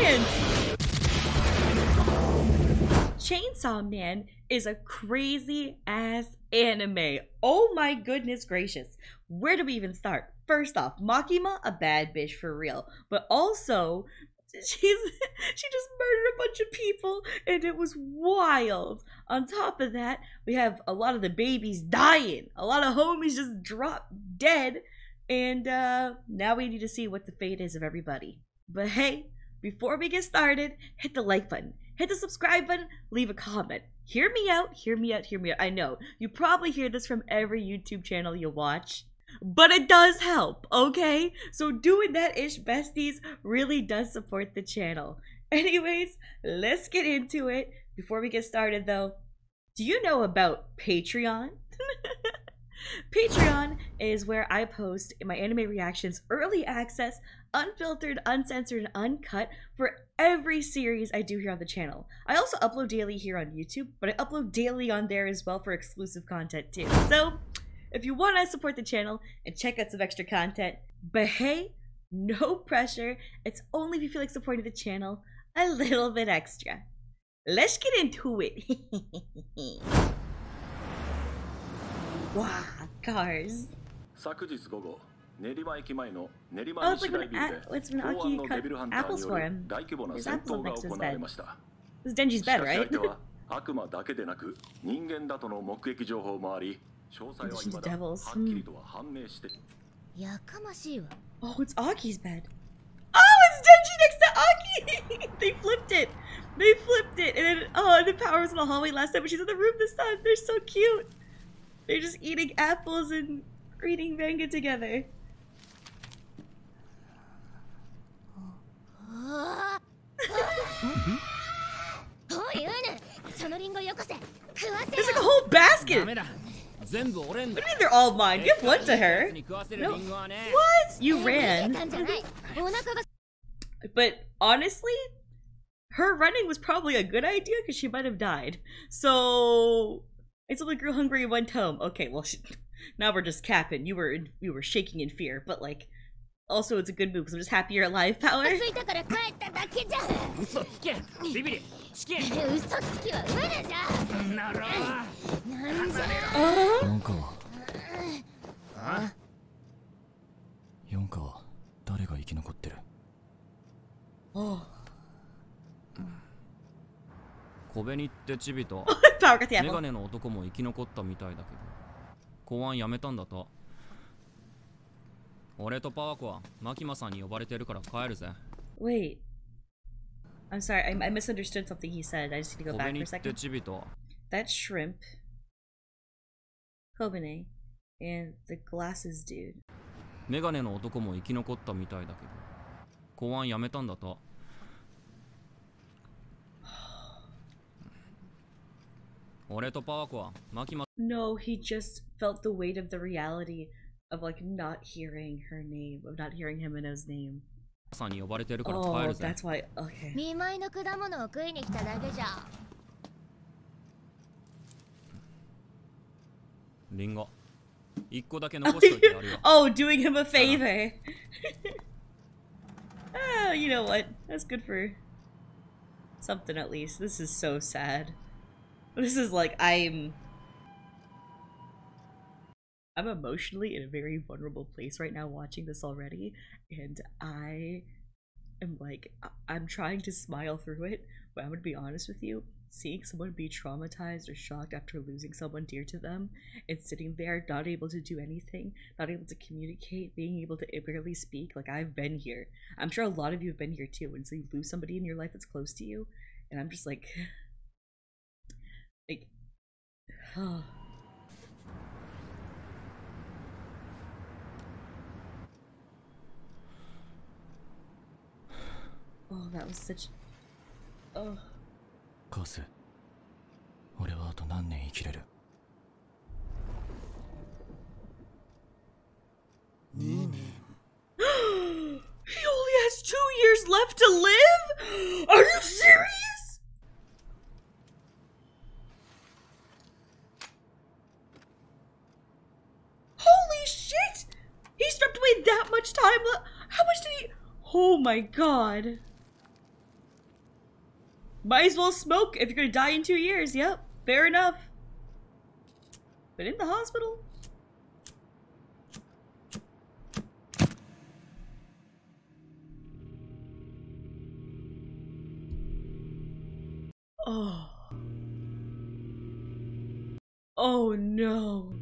friends! Chainsaw Man is a crazy ass anime. Oh my goodness gracious. Where do we even start? First off, Makima, a bad bitch for real. But also, she just murdered a bunch of people and it was wild. On top of that, we have a lot of the babies dying. A lot of homies just dropped dead. And now we need to see what the fate is of everybody. But hey, before we get started, hit the like button, hit the subscribe button, leave a comment. Hear me out, hear me out, hear me out. I know, you probably hear this from every YouTube channel you watch. But it does help, okay? So doing that ish, besties, really does support the channel. Anyways, let's get into it. Before we get started though, do you know about Patreon? Patreon is where I post my anime reactions, early access, unfiltered, uncensored, and uncut for every series I do here on the channel. I also upload daily here on YouTube, but I upload daily on there as well for exclusive content too. So if you want to support the channel and check out some extra content, but hey, no pressure. It's only if you feel like supporting the channel a little bit extra. Let's get into it. Wow, cars. Oh, it's like an Aki cut apples for him. There's apples on next to his bed. This Denji's bed, right? Denji's devils. Oh, it's Aki's bed. Oh, it's Denji next to Aki! They flipped it. They flipped it. And then, oh, the Power was in the hallway last time, but she's in the room this time. They're so cute. They're just eating apples and reading manga together. There's like a whole basket! What do you mean they're all mine? Give one to her! No. What? You ran. But honestly, her running was probably a good idea because she might have died. So... it's only grew hungry in one tome. Okay, well, now we're just capping. You were shaking in fear, but like, also it's a good move because I'm just happy you're alive, Power. Oh. Power got the apple. Wait. I'm sorry, I misunderstood something he said. I just need to go back for a second. That shrimp. Kobane. And the glasses dude. No, he just felt the weight of the reality of like not hearing her name, of not hearing Himeno's name. Oh, that's why. Okay. Oh, doing him a favor. Oh, you know what? That's good for something at least. This is so sad. This is like, I'm emotionally in a very vulnerable place right now watching this already, and I am like, I'm trying to smile through it, but I'm gonna be honest with you, seeing someone be traumatized or shocked after losing someone dear to them, and sitting there not able to do anything, not able to communicate, being able to barely speak, like I've been here. I'm sure a lot of you have been here too, and so you lose somebody in your life that's close to you, and I'm just like... like, oh. Oh, that was such. Oh. Kazu, I'm going to live for 2 years. He only has 2 years left to live? Are you serious? That much time left? How much did he? Oh my god. Might as well smoke if you're gonna die in 2 years. Yep, fair enough. But in the hospital? Oh. Oh no.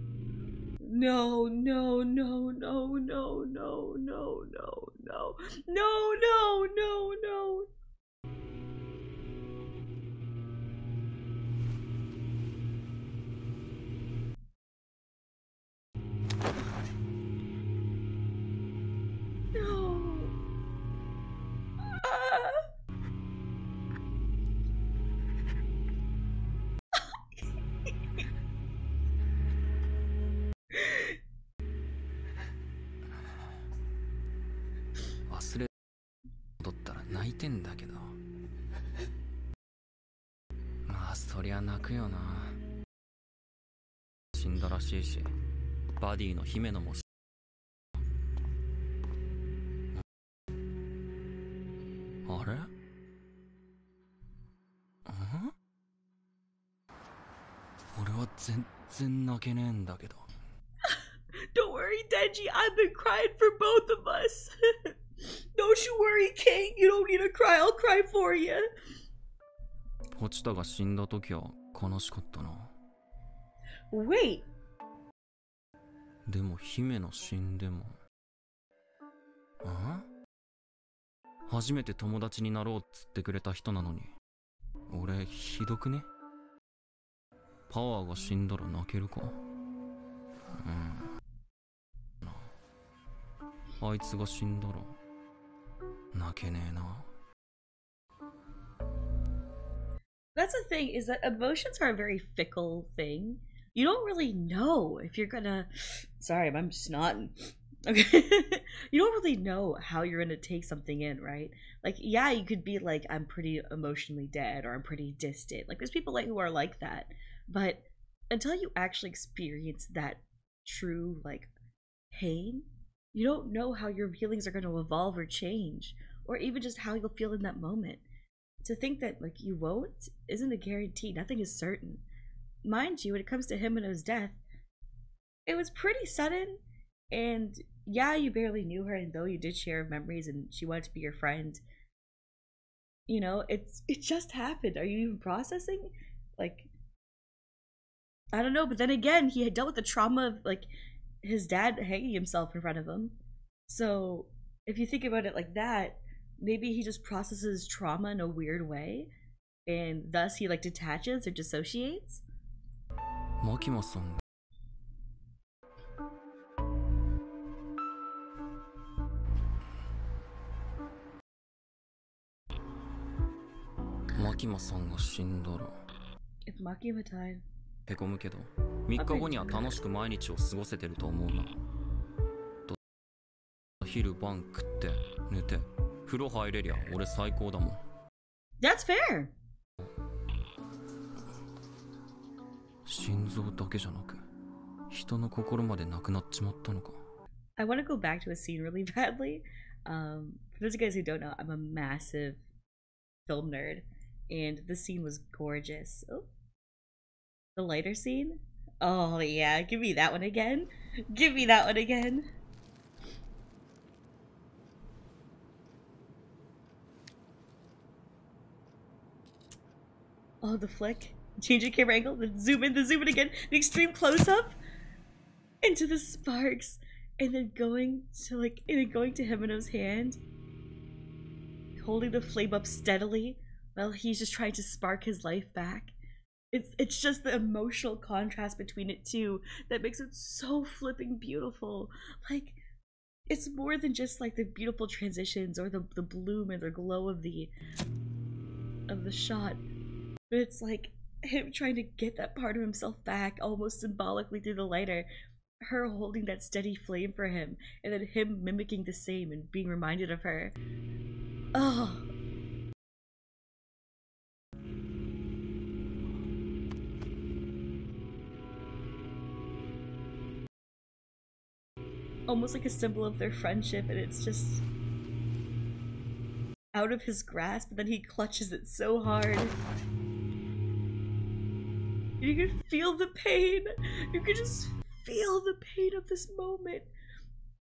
No, no, no, no, no, no, no, no, no. No, no, no, no. Body の姫野もあれ？俺は全然泣けねえんだけど。Don't worry, Denji. I've been crying for both of us. Don't you worry, King. You don't need to cry. I'll cry for you. ポチタが死んだ時は悲しかったな。Wait. でも姫の死んでもああ初めて友達になろうっつってくれた人なのに俺ひどくねパワーが死んだら泣けるかうんあいつが死んだら泣けねえな That's the thing is that emotions are a very fickle thing You don't really know if you're gonna. Sorry, I'm snotting. Okay. You don't really know how you're gonna take something in, right? Like, yeah, you could be like, I'm pretty emotionally dead or I'm pretty distant. Like, there's people like who are like that. But until you actually experience that true, like, pain, you don't know how your feelings are gonna evolve or change, or even just how you'll feel in that moment. To think that, like, you won't isn't a guarantee. Nothing is certain. Mind you, when it comes to Himeno's death, it was pretty sudden, and yeah, you barely knew her, and though you did share memories and she wanted to be your friend, you know, it just happened. Are you even processing? Like, I don't know, but then again, he had dealt with the trauma of, like, his dad hanging himself in front of him. So, if you think about it like that, maybe he just processes trauma in a weird way, and thus he, like, detaches or dissociates.マキマさんマキマさんが死んだらへこむけど3日後には楽しく毎日を過ごせてると思うな昼晩食って寝て風呂入れりゃ俺最高だもん That's fair心臓だけじゃなく、人の心までなくなっちまったのか。I want to go back to a scene really badly. For those of you guys who don't know, I'm a massive film nerd, and this scene was gorgeous. Oh, the lighter scene? Oh yeah, give me that one again. Give me that one again. Oh, the flick.Change the camera angle, then zoom in again, the extreme close-up into the sparks, and then going to like, and then going to Himeno's hand, holding the flame up steadily while he's just trying to spark his life back. It's just the emotional contrast between it two that makes it so flipping beautiful. Like, it's more than just like the beautiful transitions or the bloom and the glow of the shot, but it's like.Him trying to get that part of himself back almost symbolically through the lighter, her holding that steady flame for him, and then him mimicking the same and being reminded of her. Oh. Almost like a symbol of their friendship, and it's just out of his grasp, and then he clutches it so hard. You can feel the pain. You can just feel the pain of this moment.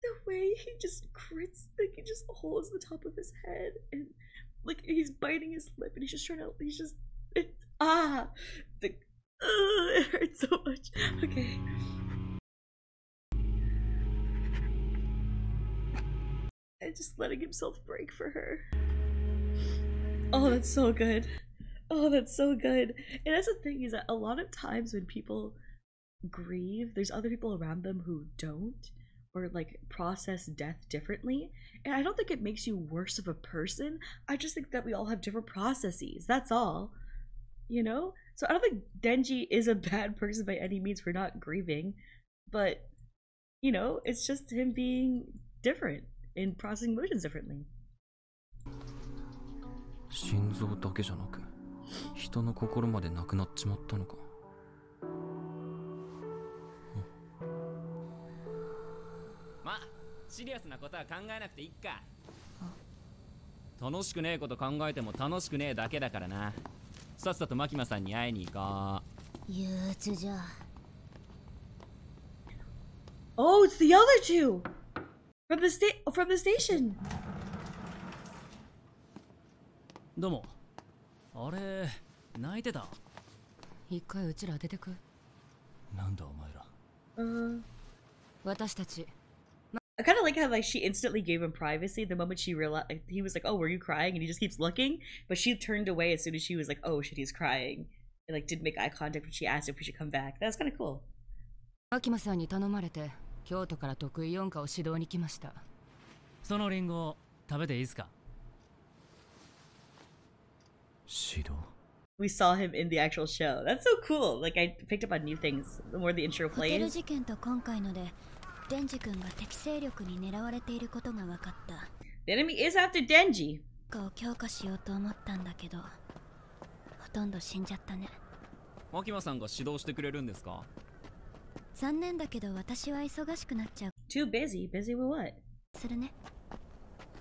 The way he just grits, like he just holds the top of his head, and like he's biting his lip, and he's just trying to, he's just, it, ah, like, it hurts so much. Okay. And just letting himself break for her. Oh, that's so good. Oh, that's so good. And that's the thing, is that a lot of times when people grieve, there's other people around them who don't, or like process death differently. And I don't think it makes you worse of a person. I just think that we all have different processes. That's all, you know? So I don't think Denji is a bad person by any means for not grieving, but you know, it's just him being different and processing emotions differently. 心臓だけじゃなく、人の心までなくなっちまったのか。まあ、シリアスなことは考えなくていいか。楽しくねえこと考えても楽しくねえだけだからな。さっさとマキマさんに会いに行こう。憂鬱じゃ。Oh, it's the other two from the station. どうも。あれ、泣いてた。一回うちら出てく。なんだお前ら。私たち。I kind of like how like she instantly gave him privacy the moment she realized, like, he was like, "Oh, were you crying?" and he just keeps looking, but she turned away as soon as she was like, "Oh shit, he's crying," and like didn't make eye contact when she asked if we should come back. That was kind of cool. Makima さんに頼まれて京都から得意4科を指導に来ました。そのリンゴ食べていいですか？指導。We saw him in the actual show. That's so cool. Like I picked up on new things the more the intro plays. ホテル事件と今回ので。デンジ君が敵勢力に狙われていることが分かった。The enemy is after Denji. を強化しようと思ったんだけど、ほとんど死んじゃったね。マキマさんが指導してくれるんですか？残念だけど私は忙しくなっちゃう。Too busy. Busy with what? するね。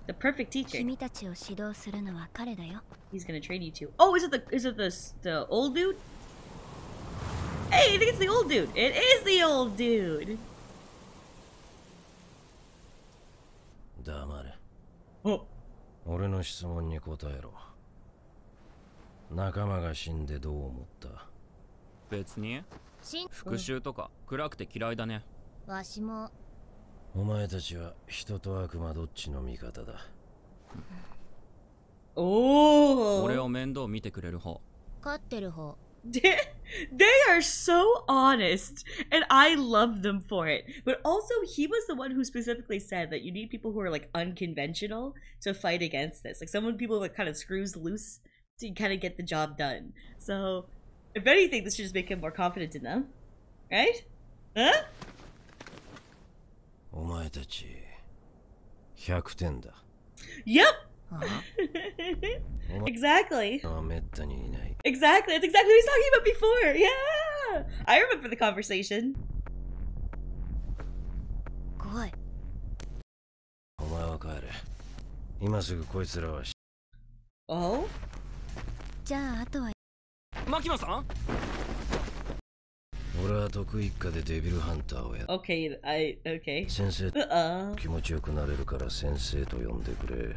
The perfect teacher. 君たちを指導するのは彼だよ。He's gonna train you too. Oh, is it the old dude? Hey, I think it's the old dude. It is the old dude. 黙れ。お、俺の質問に答えろ。仲間が死んでどう思った？別に復讐とか暗くて嫌いだね。わしも。お前たちは人と悪魔どっちの味方だ。おお。俺を面倒見てくれる方。勝ってる方。They are so honest, and I love them for it. But also, he was the one who specifically said that you need people who are like unconventional to fight against this. Like someone people that kind of screws loose to kind of get the job done. So, if anything, this should just make him more confident in them, right? Huh? お前たち100点だ。Yep. Exactly. Exactly. That's exactly what he's talking about before. Yeah, I remember the conversation. Good. Oh. じゃああとは。Makimaさん。俺は得意一課でデビルハンターをやる。Okay, okay. 先生。気持ちよくなれるから先生と呼んでくれ。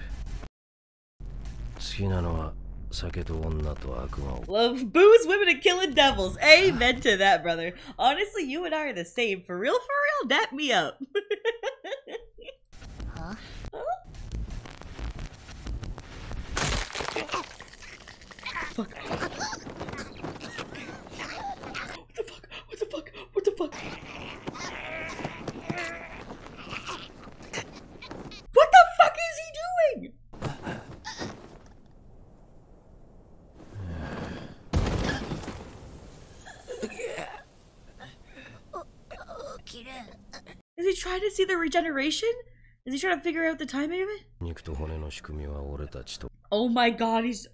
好きなのは酒と女と悪魔を。Love booze, women, and killing devils. Amen to that, brother. Honestly, you and I are the same. For real, for real. Dap me up. Huh? Fuck. What the fuck? What the fuck? What the fuck? What the fuck is he doing? Is he trying to see the regeneration? Is he trying to figure out the timing of it? Oh my god, he's.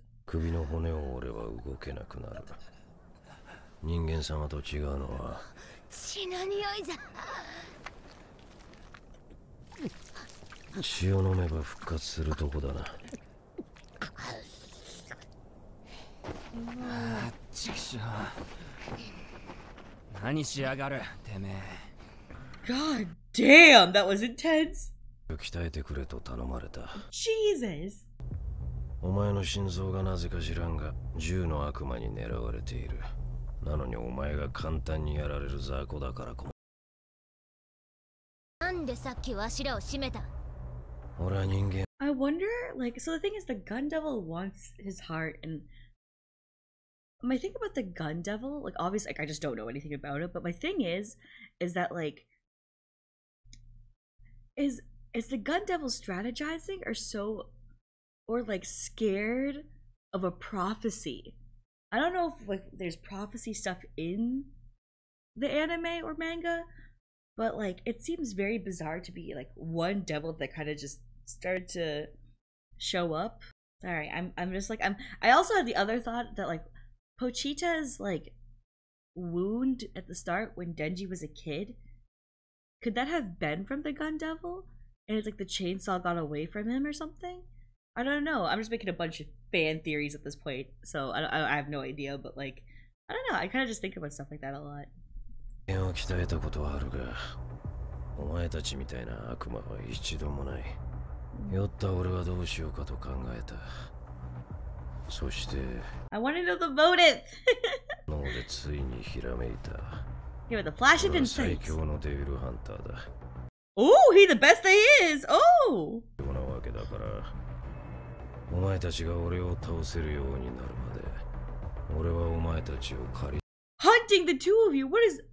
何しやがる、てめえ。God damn, that was intense. 鍛えてくれと頼まれた。Jesus. お前の心臓がなぜか知らんが、銃の悪魔に狙われている。なのにお前が簡単にやられる雑魚だから困る。なんでさっきわしらを閉めた？俺は人間。I wonder, like, so the thing is, the gun devil wants his heart, and my thing about the gun devil, like, obviously, like, I just don't know anything about it, but my thing is that, like, is the gun devil strategizing or so, or, like, scared of a prophecy? I don't know if, like, there's prophecy stuff in the anime or manga, but, like, it seems very bizarre to be, like, one devil that kind of just started to show up. Sorry, I'm just like, I also had the other thought that, like, Pochita's, like, wound at the start when Denji was a kid, could that have been from the gun devil? And it's like the chainsaw got away from him or something? I don't know. I'm just making a bunch of fan theories at this point, so I have no idea, but, like, I don't know. I kind of just think about stuff like that a lot. 鍛えたことはあるが、お前たちみたいな悪魔は一度もない。酔った俺はどうしようかと考えた。そしてI want to know the motive! 脳でついにひらめいた。Here with a flash of insight. 最強のデビルハンターだ。Oh, he the best he is! Oh! ようなわけだから、お前たちが俺を倒せるようになるまで、俺はお前たちを狩り。Hunting the two of you! What is...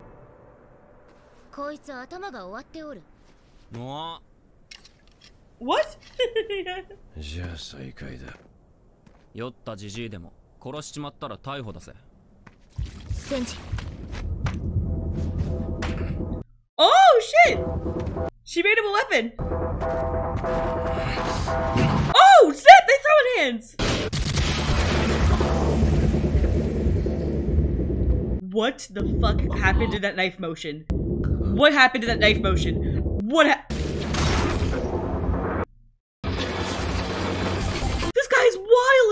こいつ頭が終わっておる。もう。What? じゃあ再開だ。酔ったじじいでも殺しちまったら逮捕だぜ。デンジ。Oh shit! She made him a weapon. Oh shit! They throwing hands. What the fuck happened to that knife motion? What happened to that knife motion? What happened?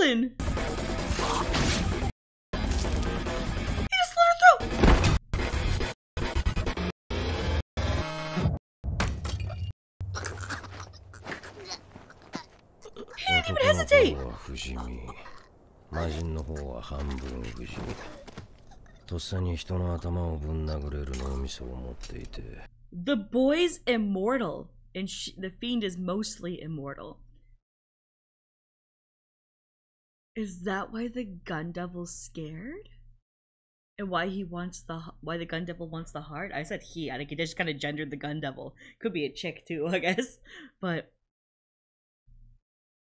He just let her through. He didn't even hesitate. 魔人の方は半分不死身。とっさに人の頭をぶん殴れる脳みそを持っていて。The boy's immortal, and the fiend is mostly immortal. Is that why the gun devil's scared? And why he wants the gun devil wants the heart? I said he. I think he just kind of gendered the gun devil. Could be a chick too, I guess. But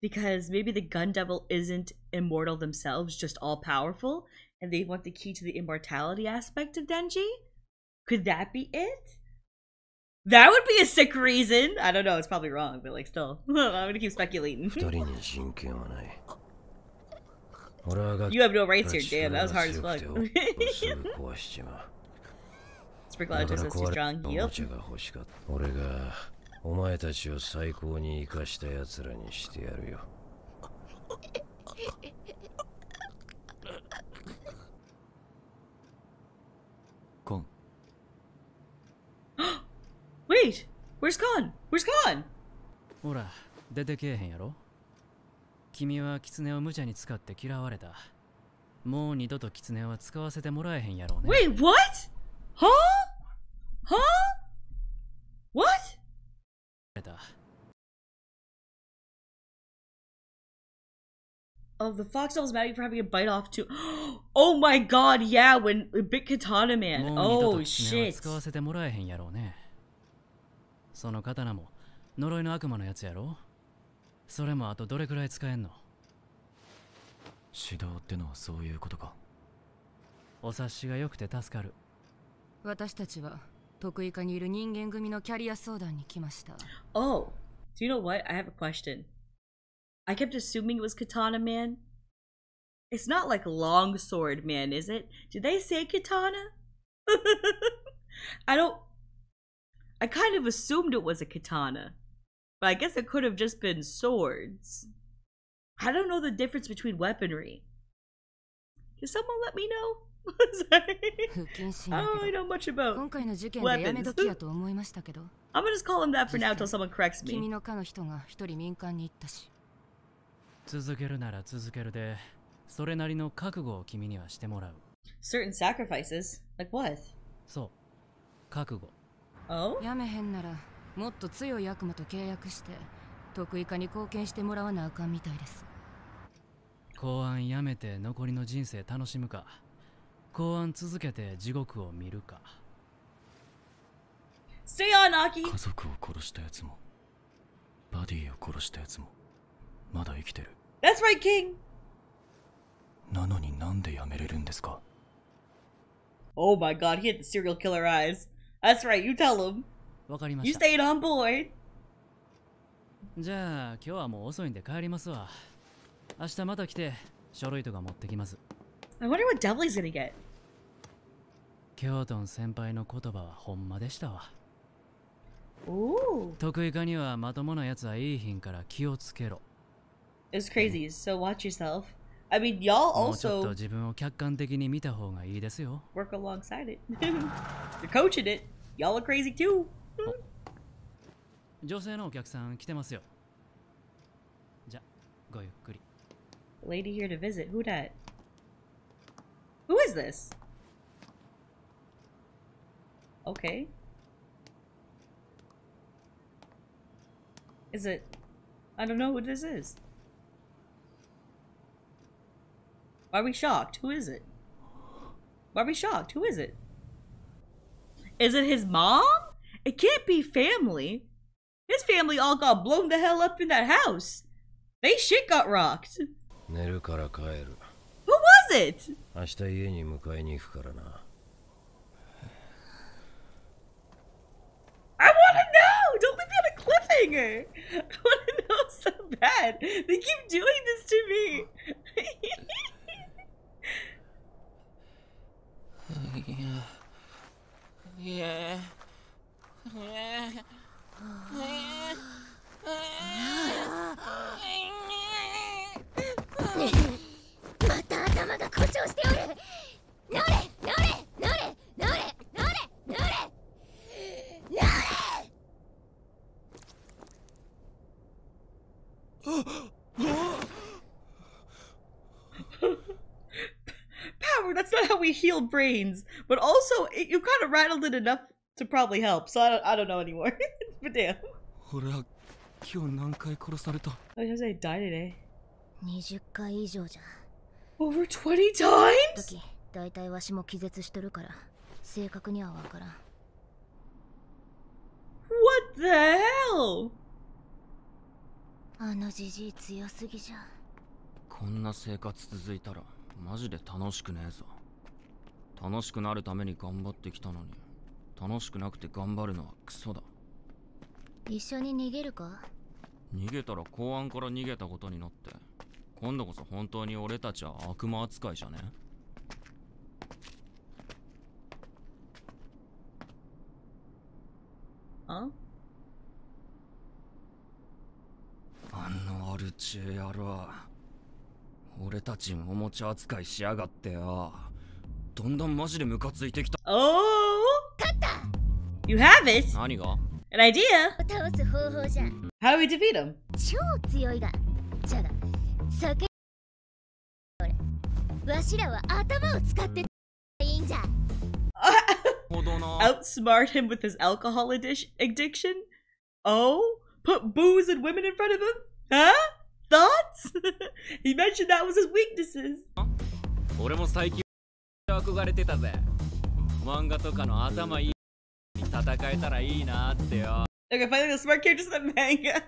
because maybe the gun devil isn't immortal themselves, just all powerful, and they want the key to the immortality aspect of Denji? Could that be it? That would be a sick reason. I don't know, it's probably wrong, but like still. I'm gonna keep speculating. You have no rights here, damn, that was hard as fuck. Sprinkle autism is too strong. Yep. Wait! Where's Con? Where's Con? ほら、出てけえへんやろ。君は狐を無茶に使って嫌われた。もう二度と狐は使わせてもらえへんやろうね。Wait, what? Huh? Huh? What? だ。Oh, the fox doll was mad for having a bite off too. Oh my god, yeah, when big Katana Man. Oh shit. 使わせてもらえへんやろうね。その刀も呪いの悪魔のやつやろ。それもあとどれくらい使えんの？指導ってのはそういうことか。お察しが良くて助かる。私たちは得意科にいる人間組のキャリア相談に来ました。Oh, do you know what? I have a question. I kept assuming it was Katana Man. It's not like Longsword Man, is it? Did they say Katana? I kind of assumed it was a katana. But I guess it could have just been swords. I don't know the difference between weaponry. Can someone let me know? I don't really know much about weapons. I'm gonna just call him that for now until someone corrects me. 君の家の人が一人民間に行ったし。続けるなら続けるで、それなりの覚悟を君にはしてもらう。Certain sacrifices, like what? そう、覚悟。Oh? やめへんなら、もっと強い悪魔と契約して、得意化に貢献してもらわなあかんみたいです。公安やめて残りの人生楽しむか、公安続けて地獄を見るか。Stay on, Aki! 家族を殺したやつも、バディを殺したやつも、まだ生きてる。That's right, King! なのになんでやめれるんですか Oh my god, he had the serial killer eyes. That's right, you tell him. わかりました。You stayed on board. じゃあ、今日はもう遅いんで帰りますわ。明日また来て、書類とか持ってきます。I wonder what devil he's gonna get. 京都先輩の言葉はほんまでしたわ。得意かにはまともなやつはいいひんから気をつけろ。It's crazy, so watch yourself. I mean, y'all also work alongside it. You're coaching it. Y'all are crazy too. 女性のお客さん来てますよ。じゃ、ごゆっくり。Lady here to visit. Who that? Who is this? Okay. Is it? I don't know who this is.Why are we shocked? Who is it? Why are we shocked? Who is it? Is it his mom? It can't be family. His family all got blown the hell up in that house. They shit got rocked. 寝るから帰る。Who was it? 明日家に迎えに行くからな。I wanna know! Don't leave me on a cliffhanger! I wanna know so bad. They keep doing this to me. また頭が故障しておる。乗れ乗れ乗れ乗れ乗れ乗れ乗れ。Power, that's not how we heal brains. But also, you kind of rattled it enough to probably help. So I don't know anymore. But damn. 俺は今日何回殺された。I was gonna say die today. 20回以上じゃ。Over 20 times? だいたいわしも気絶してるから、正確にはわからん。What the hell? あのじじい強すぎじゃ。こんな生活続いたら。マジで楽しくねえぞ。楽しくなるために頑張ってきたのに、楽しくなくて頑張るのはクソだ。一緒に逃げるか？逃げたら公安から逃げたことになって、今度こそ本当に俺たちは悪魔扱いじゃね？あ？あのアルチェ野郎。俺たちおもちゃ扱いしやがってよ。どんどんマジでムカついてきた。おお、勝った。You have it。何が ？An idea。倒す方法じゃ。How do we defeat him？ 超強いが。じゃが、酒。わしらは頭を使っていいんじゃ。Outsmart him with his alcohol addiction? Oh, put booze and women in front of him? Huh?Thoughts? He mentioned that was his weaknesses. 俺も最近憧れてたぜ。漫画とかの頭いいに戦えたらいいなってよ。Okay, finally the smart characters in the manga.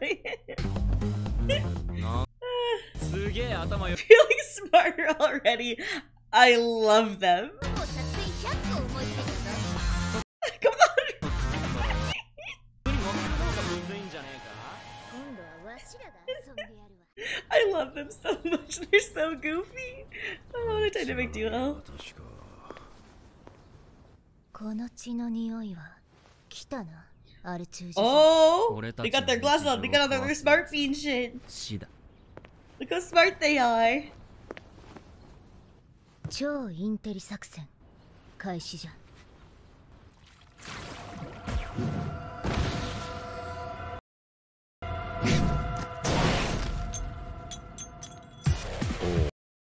すげえ頭よ。Feeling smarter already. I love them. Come on. I love them so much. They're so goofy. Oh, what a dynamic duo. この血の匂いは来たな、アルチュージ。Oh, they got their glasses on. They got on their smart fiend shit. Look how smart they are. 超インテリ作戦開始じゃ。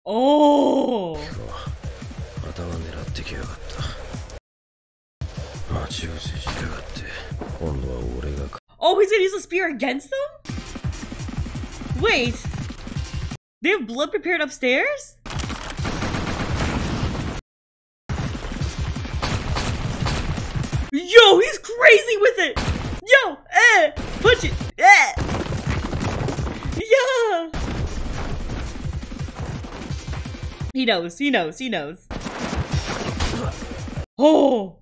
おお。頭狙ってきやがった。待ち伏せしやがって。今度は俺が。Oh, he's gonna use a spear against them? Wait. They have blood prepared upstairs?Yo, he's crazy with it! Yo, eh! Punch it! Eh! Yeah! He knows, he knows, he knows. Oh!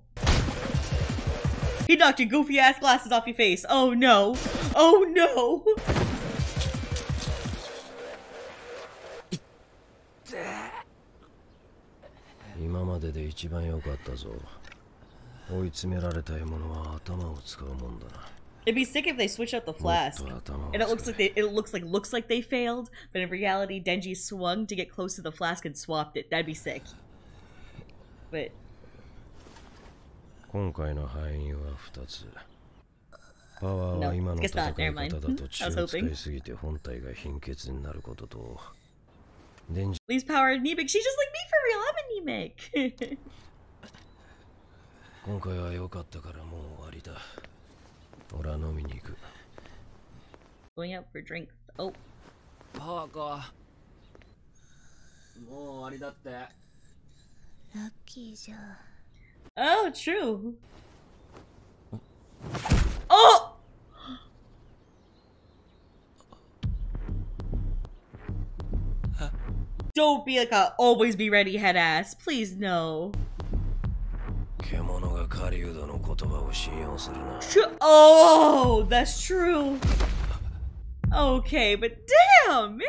He knocked your goofy ass glasses off your face. Oh no! Oh no! Now, my day, the best one.追い詰められた獲物は頭を使うもんだな。It'd be sick if they switch out the flask. And it looks like they, it looks like they failed, but in reality, Denji swung to get close to the flask and swapped it. That'd be sick. But 今回の敗因は2つ。パワーは今の戦い方だと血を使いすぎて本体が貧血になることと。Please power anemic. She's just like me for real. I'm anemic.今回は良かったからもう終わりだ。俺は飲みに行く。Going out for drink. Oh. パワーか。もう終わりだって。ラッキーじゃ。Oh, true. Oh! Don't be like a always be ready head ass. Please no.獣が狩人の言葉を信用するな。Oh, that's true. Okay, but damn, man,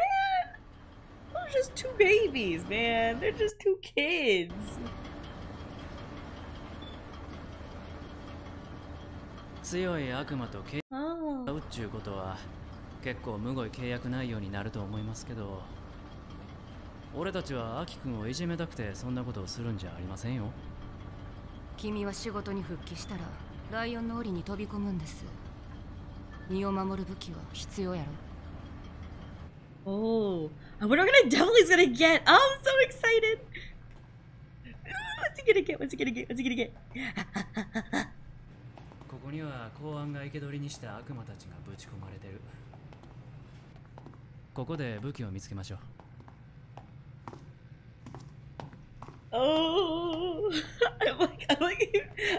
they're just two babies, man. They're just two kids. Oh. うっちゅうことは結構むごい契約内容になると思いますけど、俺たちはアキ君をいじめたくてそんなことをするんじゃありませんよ。君は仕事に復帰したらライオンの檻に飛び込むんです。身を守る武器は必要やろ。おお、we're gonna definitely's gonna get、oh, I'm so excited. What's he gonna get? What's he gonna get? What's he gonna get? ここには公安が生け捕りにした悪魔たちがぶち込まれてる。ここで武器を見つけましょう。Oh, I'm like,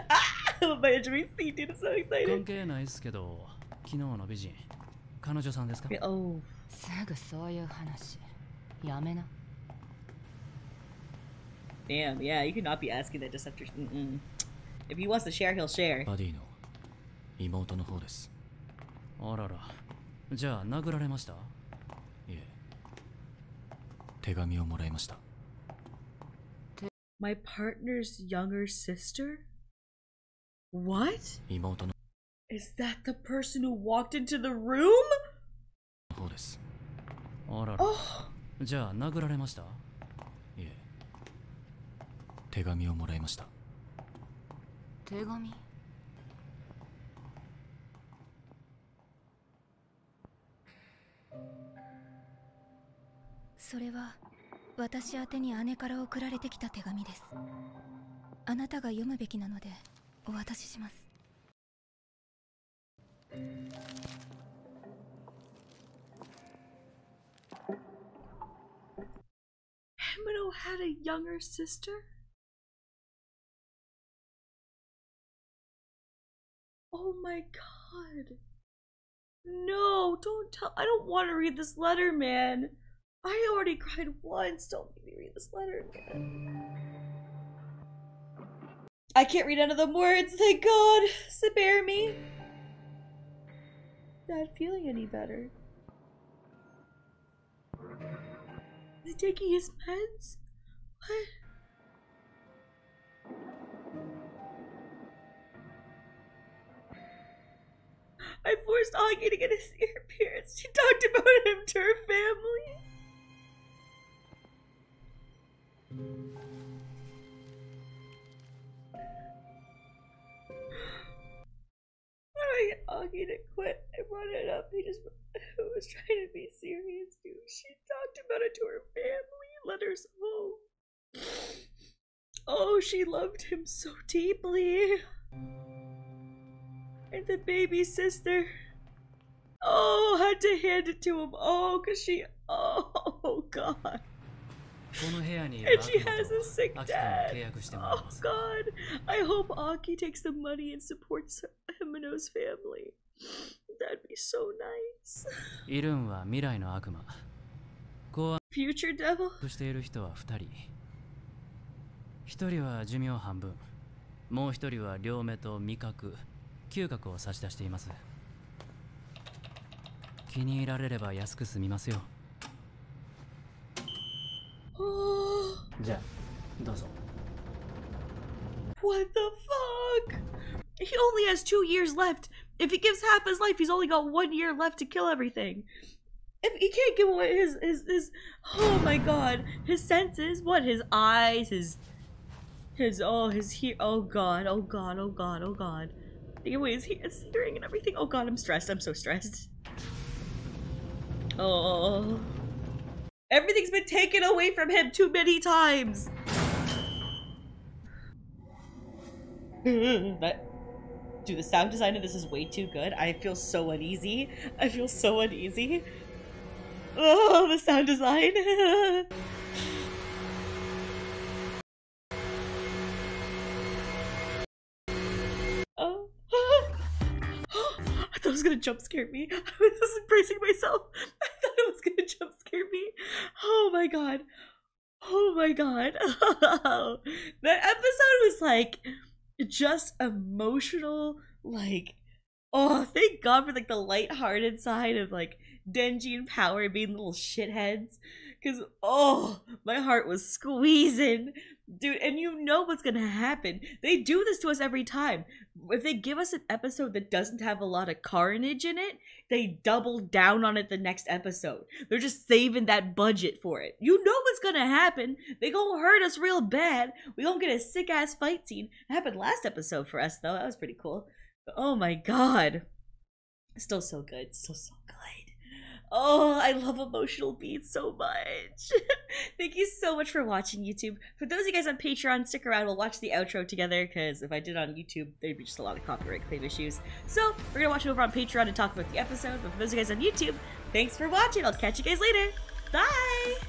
ah, my injury seat, dude, I'm so excited. 関係ないですけど、昨日の美人、彼女さんですか？ Oh, すぐそういう話、やめな。Damn, yeah, you cannot be asking that just after. If he wants to share, he'll share. バディの妹の方です。あらら、じゃあ殴られました？いえ、手紙をもらいました。My partner's younger sister? What? Is that the person who walked into the room? Oh! じゃあ殴られました？いえ。手紙をもらいました。手紙？それは。私宛てに姉から送られてきた手紙です。あなたが読むべきなのでお渡しします。Himeno had a younger sister? Oh my god. No, don't tell. I don't want to read this letter, man.I already cried once. Don't make me read this letter again. I can't read none of them words. Thank God. So bear me. Not feeling any better. Is he taking his meds? What? I forced Aki to get his ear pierced. She talked about him to her family. was trying to be serious, dude. She talked about it to her family, let her soul. Oh, she loved him so deeply. And the baby sister, oh, had to hand it to him. Oh, because she, oh, God. And she has a sick dad. Oh, God. I hope Aki takes the money and supports Himeno's family. That'd be so nice. Future devil? What the fuck? He only has 2 years left. If he gives half his life, he's only got 1 year left to kill everything. If he can't give away his oh my God, his senses, what, his eyes, his hear, oh god. Anyways, he's hearing and everything. Oh God, I'm stressed. I'm so stressed. Oh. Everything's been taken away from him too many times. That, dude, the sound design of this is way too good. I feel so uneasy. I feel so uneasy. Oh, the sound design. Oh. I thought it was gonna jump scare me. I was bracing myself. I thought it was gonna jump scare me. Oh my God. Oh my God. That episode was like just emotional, like, oh, thank God for like the lighthearted side of like Denji and Power being little shitheads, because oh, my heart was squeezing, dude. And you know what's gonna happen. They do this to us every time. If they give us an episode that doesn't have a lot of carnage in it, they double down on it the next episode. They're just saving that budget for it. You know what's gonna happen. They gonna hurt us real bad. We gonna get a sick ass fight scene. It happened last episode for us though. That was pretty cool. But, oh my God, still so good. Still so good. Oh, I love emotional beats so much. Thank you so much for watching, YouTube. For those of you guys on Patreon, stick around. We'll watch the outro together, because if I did on YouTube, there'd be just a lot of copyright claim issues. So we're going to watch it over on Patreon and talk about the episode. But for those of you guys on YouTube, thanks for watching. I'll catch you guys later. Bye!